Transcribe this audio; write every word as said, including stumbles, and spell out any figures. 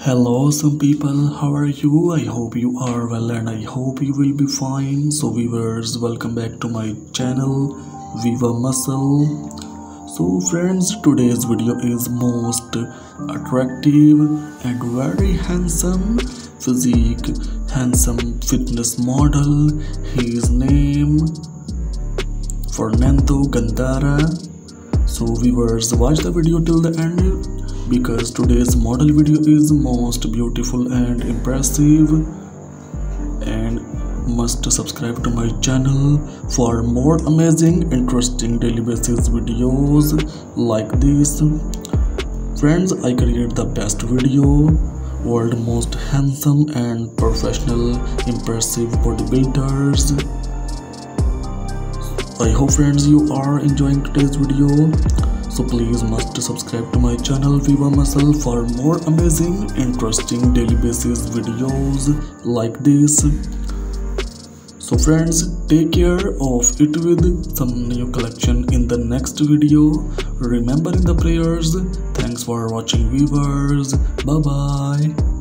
Hello some people, how are you? I hope you are well and I hope you will be fine. So viewers, welcome back to my channel Viva Muscle. So friends, today's video is most attractive and very handsome physique, handsome fitness model. His name Fernando Gándara. So viewers, watch the video till the end, because today's model video is most beautiful and impressive, and must subscribe to my channel for more amazing, interesting daily basis videos like this. Friends, I create the best video, world most handsome and professional impressive bodybuilders. I hope friends you are enjoying today's video. So please must subscribe to my channel Viva Muscle for more amazing, interesting daily basis videos like this. So friends, take care of it with some new collection in the next video. Remember in the prayers. Thanks for watching viewers. Bye bye.